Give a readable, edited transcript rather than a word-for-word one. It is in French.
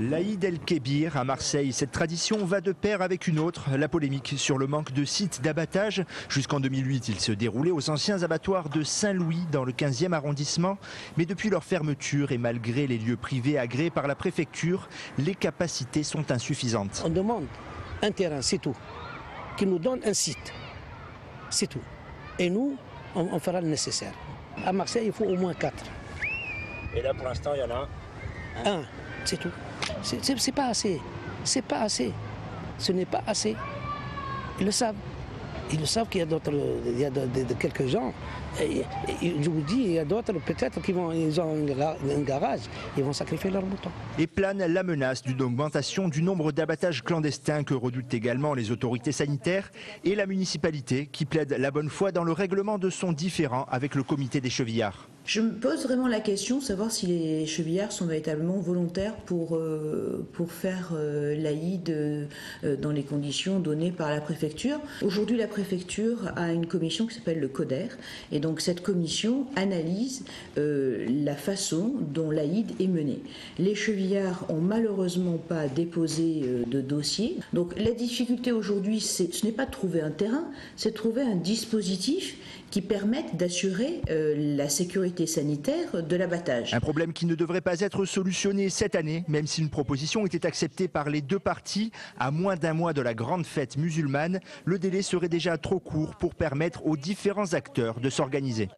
L'Aïd El Kébir à Marseille, cette tradition va de pair avec une autre, la polémique sur le manque de sites d'abattage. Jusqu'en 2008, il se déroulait aux anciens abattoirs de Saint-Louis dans le 15e arrondissement. Mais depuis leur fermeture et malgré les lieux privés agréés par la préfecture, les capacités sont insuffisantes. On demande un terrain, c'est tout, qui nous donne un site, c'est tout. Et nous, on fera le nécessaire. À Marseille, il faut au moins 4. Et là, pour l'instant, il y en a un. C'est tout. C'est pas assez. C'est pas assez. Ce n'est pas assez. Ils le savent. Ils le savent qu'il y a d'autres, il y a de quelques gens. Et je vous dis, il y a d'autres peut-être qui vont, ils ont un garage, ils vont sacrifier leurs moutons. Et plane la menace d'une augmentation du nombre d'abattages clandestins que redoutent également les autorités sanitaires et la municipalité qui plaide la bonne foi dans le règlement de son différend avec le comité des chevillards. Je me pose vraiment la question de savoir si les chevillards sont véritablement volontaires pour faire l'Aïd dans les conditions données par la préfecture. Aujourd'hui, la préfecture a une commission qui s'appelle le CODER. Et donc cette commission analyse la façon dont l'Aïd est menée. Les chevillards n'ont malheureusement pas déposé de dossier. Donc la difficulté aujourd'hui, ce n'est pas de trouver un terrain, c'est de trouver un dispositif qui permette d'assurer la sécurité sanitaire de l'abattage. Un problème qui ne devrait pas être solutionné cette année, même si une proposition était acceptée par les deux parties. À moins d'un mois de la grande fête musulmane, le délai serait déjà trop court pour permettre aux différents acteurs de s'organiser.